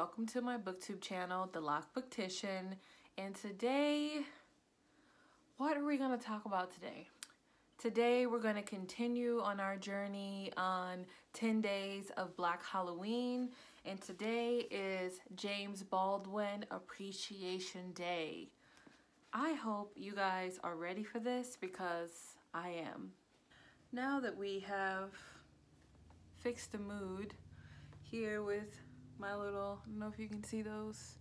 welcome to my booktube channel, The Lock Booktician, and today, what are we going to talk about today? Today we're going to continue on our journey on 10 Days of Black Halloween, and today is James Baldwin Appreciation Day. I hope you guys are ready for this because I am. Now that we have fixed the mood here with my little, I don't know if you can see those,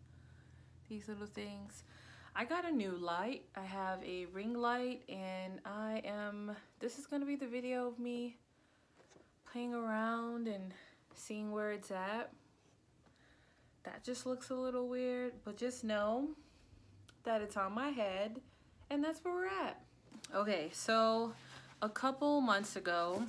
these little things. I got a new light. I have a ring light and I am, this is gonna be the video of me playing around and seeing where it's at. That just looks a little weird, but just know that it's on my head and that's where we're at. Okay, so a couple months ago,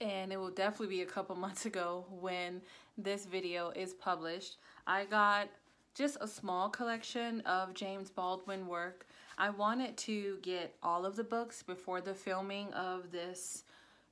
and it will definitely be a couple months ago when this video is published, I got just a small collection of James Baldwin work. I wanted to get all of the books before the filming of this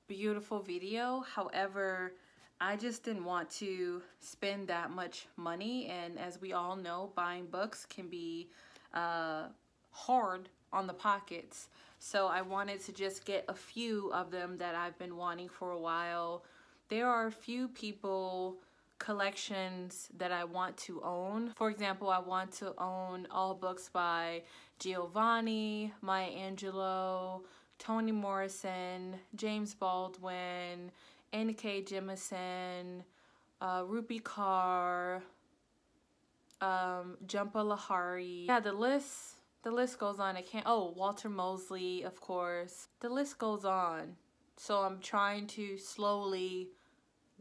beautiful video. However, I just didn't want to spend that much money. And as we all know, buying books can be hard on the pockets. So I wanted to just get a few of them that I've been wanting for a while. There are a few people collections that I want to own. For example, I want to own all books by Giovanni, Maya Angelou, Toni Morrison, James Baldwin, N.K. Jemisin, Rupi Kaur, Jhumpa Lahiri. Yeah, the list goes on. I can't, oh, Walter Mosley, of course. The list goes on. So I'm trying to slowly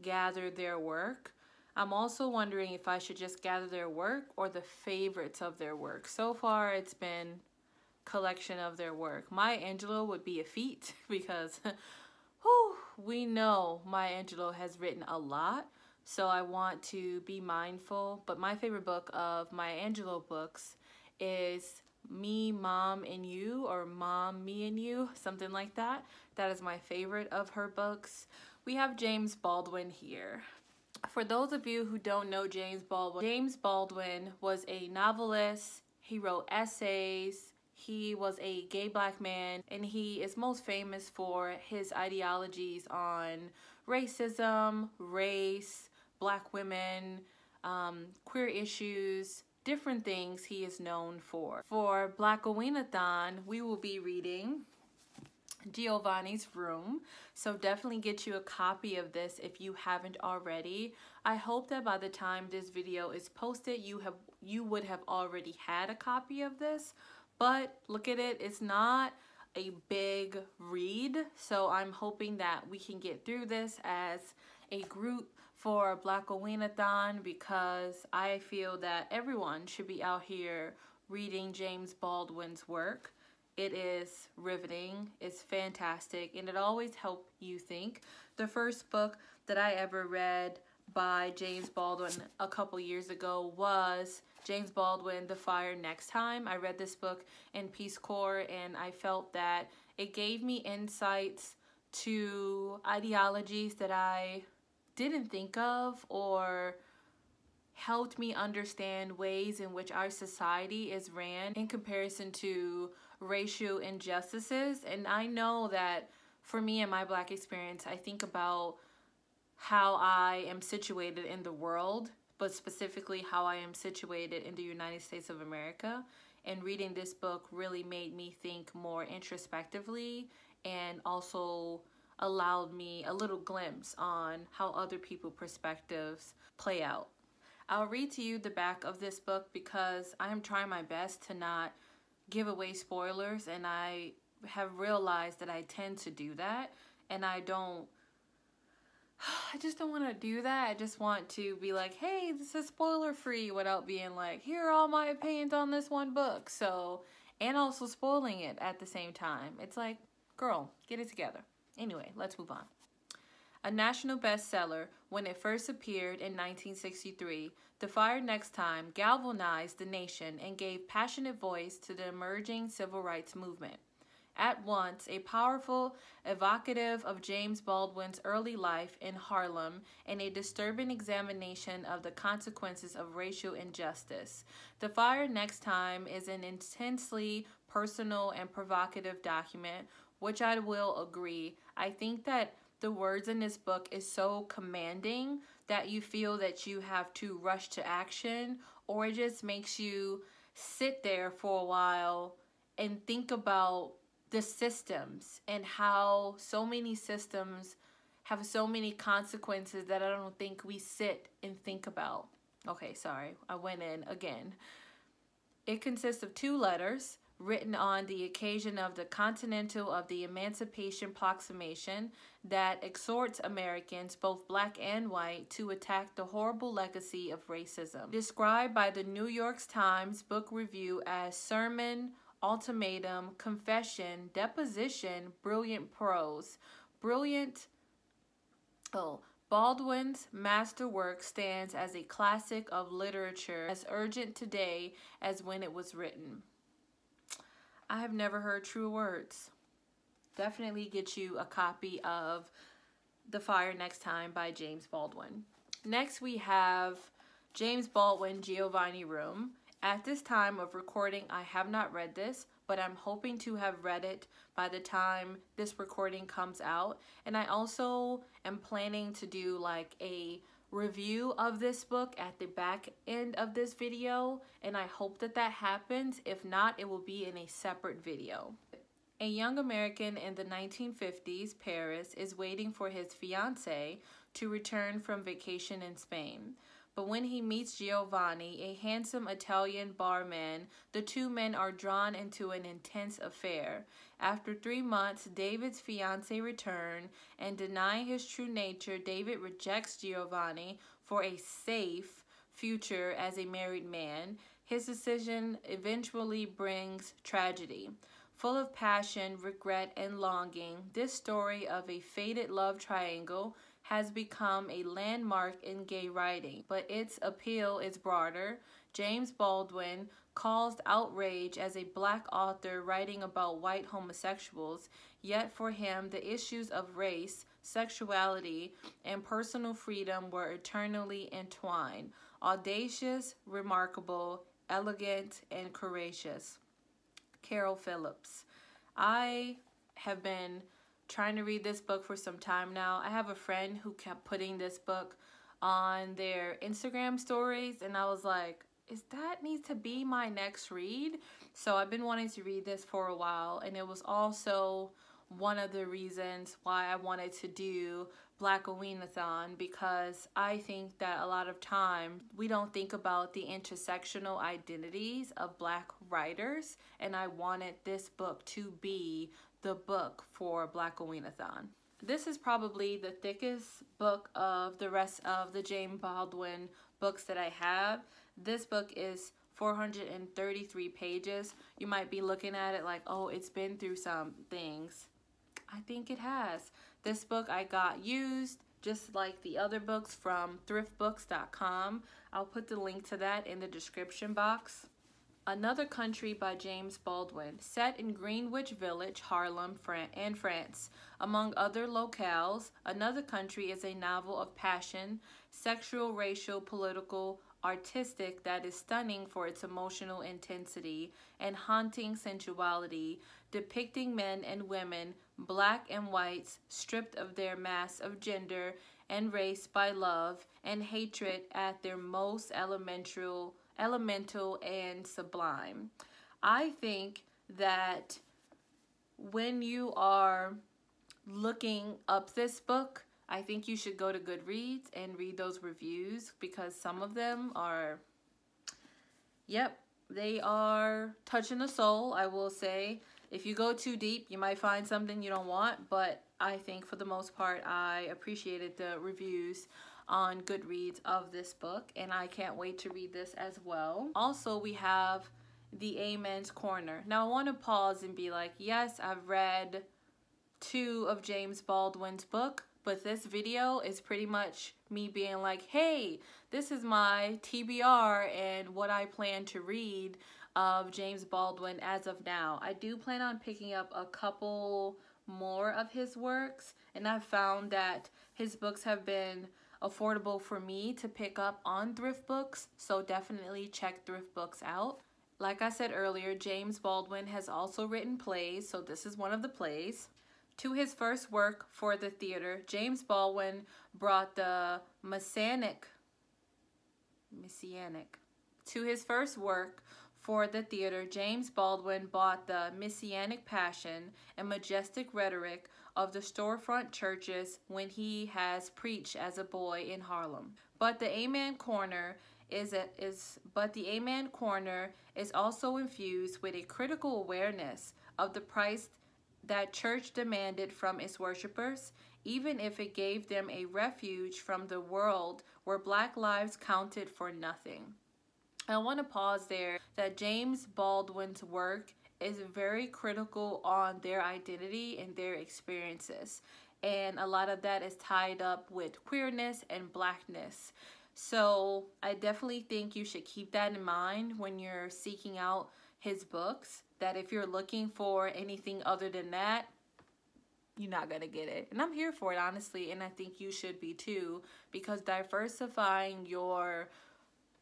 gather their work. I'm also wondering if I should just gather their work or the favorites of their work. So far, it's been collection of their work. Maya Angelou would be a feat because whew, we know Maya Angelou has written a lot. So I want to be mindful. But my favorite book of Maya Angelou books is Me, Mom, and You, or Mom, Me, and You, something like that. That is my favorite of her books. We have James Baldwin here. For those of you who don't know James Baldwin was a novelist, he wrote essays, he was a gay black man, and he is most famous for his ideologies on racism, race, black women, queer issues, different things he is known for. For Blackoweenathon, we will be reading Giovanni's Room, so definitely get you a copy of this if you haven't already. I hope that by the time this video is posted, you would have already had a copy of this, but look at it, it's not a big read, so I'm hoping that we can get through this as a group for Blackoweenathon, because I feel that everyone should be out here reading James Baldwin's work. It is riveting, it's fantastic, and it always helps you think. The first book that I ever read by James Baldwin a couple years ago was James Baldwin, The Fire Next Time. I read this book in Peace Corps, and I felt that it gave me insights to ideologies that I didn't think of, or helped me understand ways in which our society is ran in comparison to racial injustices. And I know that for me and my black experience, I think about how I am situated in the world, but specifically how I am situated in the United States of America. And reading this book really made me think more introspectively and also allowed me a little glimpse on how other people's perspectives play out. I'll read to you the back of this book because I'm trying my best to not give away spoilers, and I have realized that I tend to do that, and I just don't want to do that. I just want to be like, hey, this is spoiler free, without being like, here are all my opinions on this one book, so, and also spoiling it at the same time. It's like, girl, get it together. Anyway, let's move on. A national bestseller when it first appeared in 1963, The Fire Next Time galvanized the nation and gave passionate voice to the emerging civil rights movement. at once a powerful evocative of James Baldwin's early life in Harlem and a disturbing examination of the consequences of racial injustice. The Fire Next Time is an intensely personal and provocative document, which I will agree. I think that the words in this book is so commanding that you feel that you have to rush to action, or it just makes you sit there for a while and think about the systems and how so many systems have so many consequences that I don't think we sit and think about. Okay, sorry, I went in again. It consists of two letters written on the occasion of the Continental of the Emancipation Proclamation that exhorts Americans, both black and white, to attack the horrible legacy of racism. Described by the New York Times Book Review as sermon, ultimatum, confession, deposition, brilliant prose. Brilliant, Baldwin's masterwork stands as a classic of literature, as urgent today as when it was written. I have never heard truer words. Definitely get you a copy of The Fire Next Time by James Baldwin. Next we have James Baldwin, Giovanni's Room. At this time of recording, I have not read this, but I'm hoping to have read it by the time this recording comes out. And I also am planning to do like a review of this book at the back end of this video, and I hope that that happens. If not, it will be in a separate video. A young American in the 1950s, Paris, is waiting for his fiancée to return from vacation in Spain. But when he meets Giovanni, a handsome Italian barman, the two men are drawn into an intense affair. After 3 months, David's fiancée returns, and denying his true nature, David rejects Giovanni for a safe future as a married man. His decision eventually brings tragedy. Full of passion, regret, and longing, this story of a fated love triangle has become a landmark in gay writing, but its appeal is broader. James Baldwin caused outrage as a black author writing about white homosexuals, yet for him the issues of race, sexuality, and personal freedom were eternally entwined. Audacious, remarkable, elegant, and courageous. Carol Phillips. I have been trying to read this book for some time now. I have a friend who kept putting this book on their Instagram stories, and I was like, is that needs to be my next read? So I've been wanting to read this for a while, and it was also one of the reasons why I wanted to do Black Aweenathon, because I think that a lot of time we don't think about the intersectional identities of black writers, and I wanted this book to be the book for Black Aweenathon. This is probably the thickest book of the rest of the James Baldwin books that I have. This book is 433 pages. You might be looking at it like, oh, it's been through some things. I think it has. This book I got used, just like the other books, from thriftbooks.com. I'll put the link to that in the description box. Another Country by James Baldwin, set in Greenwich Village, Harlem, France. Among other locales, Another Country is a novel of passion, sexual, racial, political, artistic, that is stunning for its emotional intensity and haunting sensuality, depicting men and women, black and whites, stripped of their masks of gender and race by love and hatred at their most elemental and sublime. I think that when you are looking up this book, I think you should go to Goodreads and read those reviews, because some of them are, yep, they are touching the soul, I will say. If you go too deep, you might find something you don't want, but I think for the most part, I appreciated the reviews on Goodreads of this book, and I can't wait to read this as well. Also, we have The Amen's Corner. Now, I want to pause and be like, yes, I've read two of James Baldwin's book, but this video is pretty much me being like, hey, this is my TBR and what I plan to read of James Baldwin as of now. I do plan on picking up a couple more of his works, and I've found that his books have been affordable for me to pick up on Thrift Books, so definitely check Thrift Books out. Like I said earlier, James Baldwin has also written plays, so this is one of the plays. To his first work for the theater, James Baldwin brought the Messianic passion and majestic rhetoric of the storefront churches when he has preached as a boy in Harlem. But the Amen Corner is also infused with a critical awareness of the price that church demanded from its worshipers, even if it gave them a refuge from the world where Black lives counted for nothing. I want to pause there that James Baldwin's work is very critical on their identity and their experiences, and a lot of that is tied up with queerness and Blackness. So I definitely think you should keep that in mind when you're seeking out his books, that if you're looking for anything other than that, you're not gonna get it. And I'm here for it, honestly, and I think you should be too, because diversifying your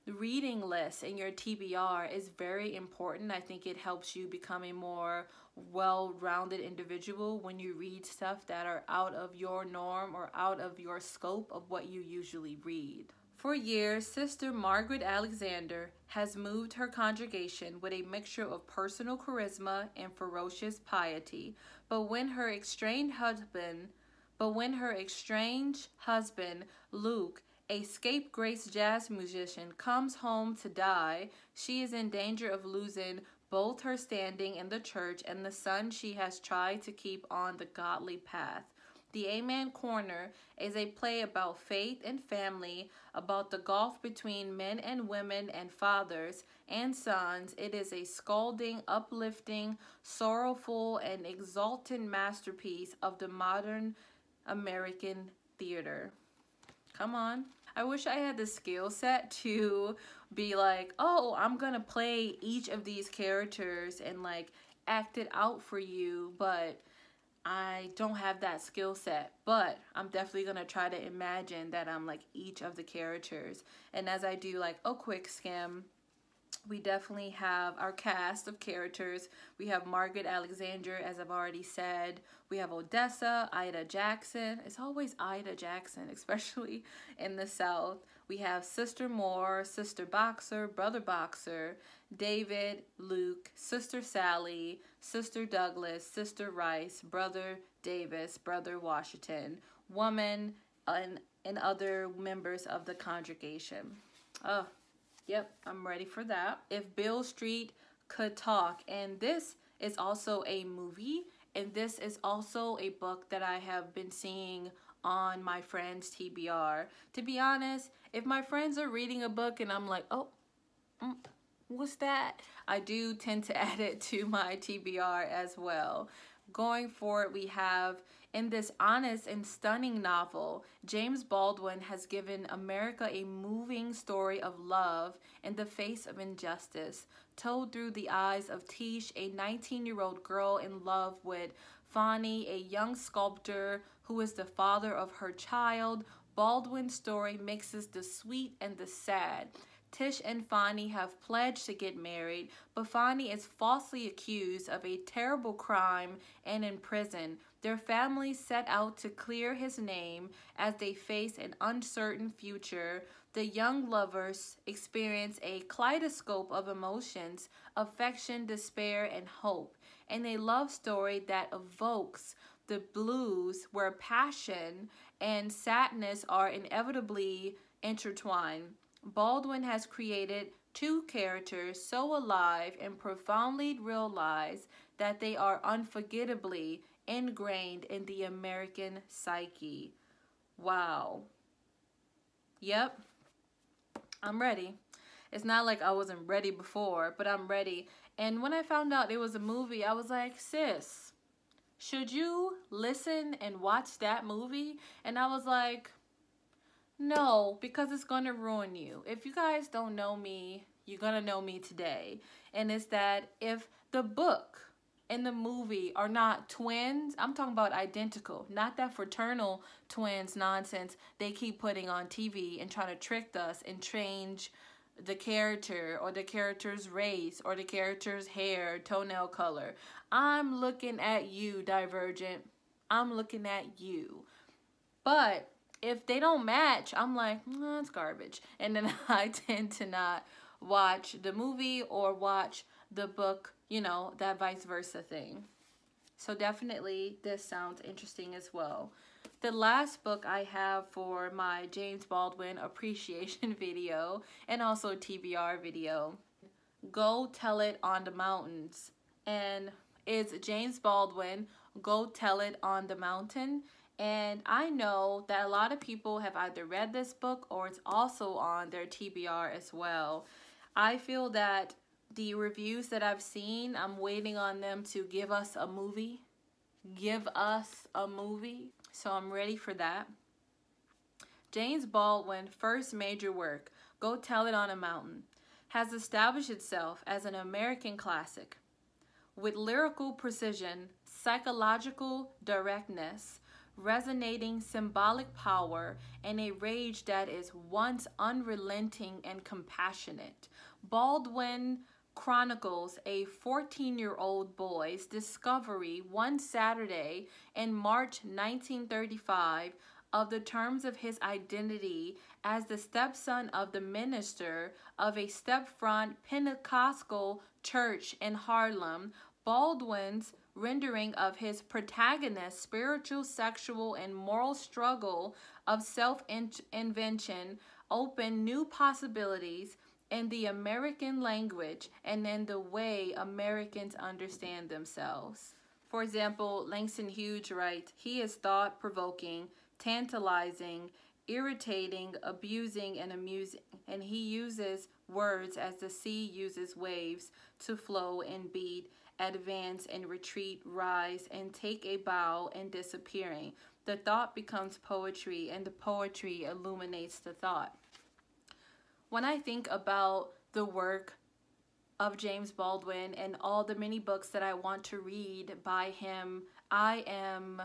reading list and your TBR is very important. I think it helps you become a more well-rounded individual when you read stuff that are out of your norm or out of your scope of what you usually read. For years, Sister Margaret Alexander has moved her congregation with a mixture of personal charisma and ferocious piety. But when her estranged husband, Luke, a scapegrace jazz musician, comes home to die, she is in danger of losing both her standing in the church and the son she has tried to keep on the godly path. The Amen Corner is a play about faith and family, about the gulf between men and women and fathers and sons. It is a scalding, uplifting, sorrowful, and exultant masterpiece of the modern American theater. Come on. I wish I had the skill set to be like, oh, I'm gonna play each of these characters and like act it out for you, but I don't have that skill set. But I'm definitely gonna try to imagine that I'm like each of the characters. And as I do like a quick skim, we definitely have our cast of characters. We have Margaret Alexander, as I've already said. We have Odessa, Ida Jackson. It's always Ida Jackson, especially in the South. We have Sister Moore, Sister Boxer, Brother Boxer, David, Luke, Sister Sally, Sister Douglas, Sister Rice, Brother Davis, Brother Washington, woman, and other members of the congregation. Oh, yep, I'm ready for that. If Beale Street Could Talk. And this is also a movie, and this is also a book that I have been seeing on my friend's TBR. To be honest, if my friends are reading a book and I'm like, oh, what's that? I do tend to add it to my TBR as well. Going forward, we have, in this honest and stunning novel, James Baldwin has given America a moving story of love in the face of injustice, told through the eyes of Tish, a 19-year-old girl in love with Fani, a young sculptor who is the father of her child. Baldwin's story mixes the sweet and the sad. Tish and Fani have pledged to get married, but Fani is falsely accused of a terrible crime and in prison. Their families set out to clear his name as they face an uncertain future. The young lovers experience a kaleidoscope of emotions, affection, despair, and hope, and a love story that evokes the blues where passion and sadness are inevitably intertwined. Baldwin has created two characters so alive and profoundly realized that they are unforgettably ingrained in the American psyche. Wow. Yep. I'm ready. It's not like I wasn't ready before, but I'm ready. And when I found out it was a movie, I was like, sis, should you listen and watch that movie? And I was like, no, because it's going to ruin you. If you guys don't know me, you're gonna know me today. And it's that if the book and the movie are not twins, I'm talking about identical, not that fraternal twins nonsense they keep putting on TV and trying to trick us and change the character or the character's race or the character's hair, toenail color. I'm looking at you, Divergent. I'm looking at you. But if they don't match, I'm like, that's garbage. And then I tend to not watch the movie or watch the book, you know, that vice versa thing. So definitely this sounds interesting as well. The last book I have for my James Baldwin appreciation video and also TBR video, Go Tell It on the Mountains. And it's James Baldwin, Go Tell It on the Mountain. And I know that a lot of people have either read this book or it's also on their TBR as well. I feel that the reviews that I've seen, I'm waiting on them to give us a movie. Give us a movie. So I'm ready for that. James Baldwin, first major work, Go Tell It on a Mountain, has established itself as an American classic. With lyrical precision, psychological directness, resonating symbolic power, and a rage that is once unrelenting and compassionate, Baldwin chronicles a 14-year-old boy's discovery one Saturday in March 1935 of the terms of his identity as the stepson of the minister of a stepfront Pentecostal church in Harlem. Baldwin's rendering of his protagonist's spiritual, sexual, and moral struggle of self-invention opened new possibilities in the American language and in the way Americans understand themselves. For example, Langston Hughes writes, "He is thought-provoking, tantalizing, irritating, abusing, and amusing, and he uses words as the sea uses waves to flow and beat, advance and retreat, rise and take a bow and disappearing. The thought becomes poetry and the poetry illuminates the thought." When I think about the work of James Baldwin and all the many books that I want to read by him, I am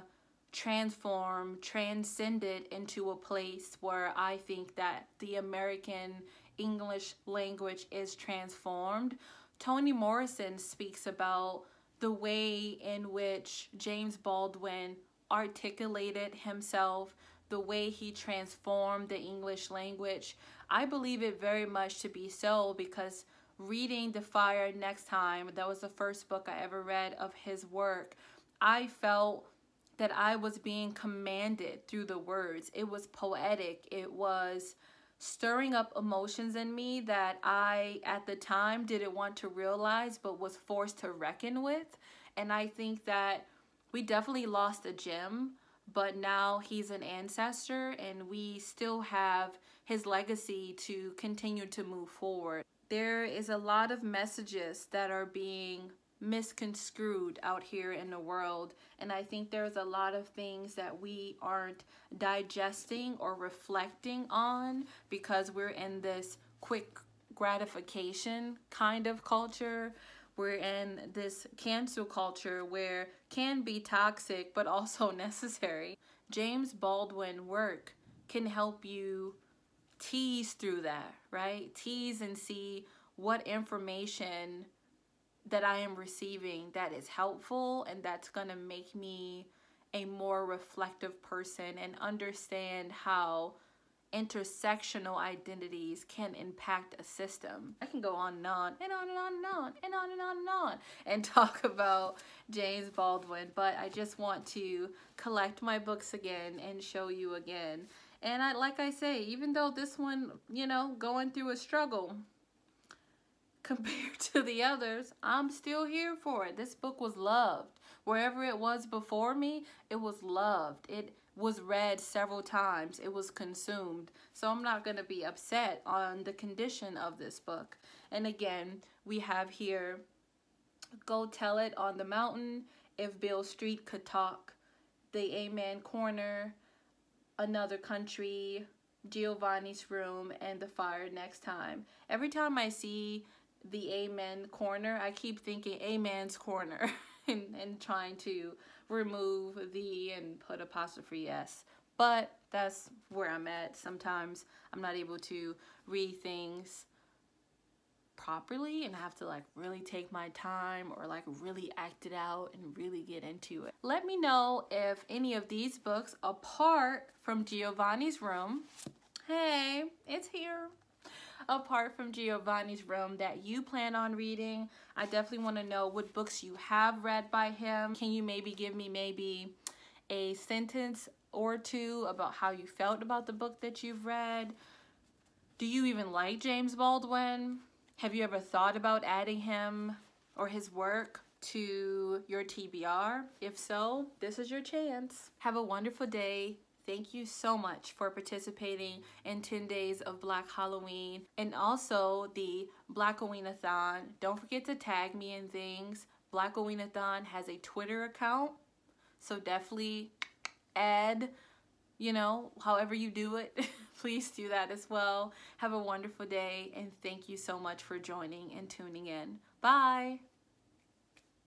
transformed, transcended into a place where I think that the American English language is transformed. Toni Morrison speaks about the way in which James Baldwin articulated himself, the way he transformed the English language. I believe it very much to be so because reading The Fire Next Time, that was the first book I ever read of his work, I felt that I was being commanded through the words. It was poetic. It was stirring up emotions in me that I, at the time, didn't want to realize but was forced to reckon with. And I think that we definitely lost a gem, but now he's an ancestor and we still have his legacy to continue to move forward. There is a lot of messages that are being misconstrued out here in the world, and I think there's a lot of things that we aren't digesting or reflecting on because we're in this quick gratification kind of culture. We're in this cancel culture where can be toxic but also necessary. James Baldwin's work can help you tease through that, right? Tease and see what information that I am receiving that is helpful and that's gonna make me a more reflective person and understand how intersectional identities can impact a system. I can go on and on and on and on and on and on and on and on and talk about James Baldwin, but I just want to collect my books again and show you again. And I, like I say, even though this one, you know, going through a struggle, compared to the others, I'm still here for it. This book was loved. Wherever it was before me, it was loved. It was read several times. It was consumed. So I'm not going to be upset on the condition of this book. And again, we have here, Go Tell It on the Mountain, If Beale Street Could Talk, The Amen Corner, Another Country, Giovanni's Room, and The Fire Next Time. Every time I see The Amen Corner, I keep thinking Amen's Corner and trying to remove the and put apostrophe S. But that's where I'm at. Sometimes I'm not able to read things properly and I have to like really take my time or like really act it out and really get into it. Let me know if any of these books, apart from Giovanni's Room, hey, it's here, apart from Giovanni's Room, that you plan on reading. I definitely want to know what books you have read by him. Can you maybe give me maybe a sentence or two about how you felt about the book that you've read? Do you even like James Baldwin? Have you ever thought about adding him or his work to your TBR? If so, this is your chance. Have a wonderful day. Thank you so much for participating in 10 Days of Black Halloween and also the Blackoweenathon. Don't forget to tag me in things. Blackoweenathon has a Twitter account, so definitely add, you know, however you do it. Please do that as well. Have a wonderful day and thank you so much for joining and tuning in. Bye.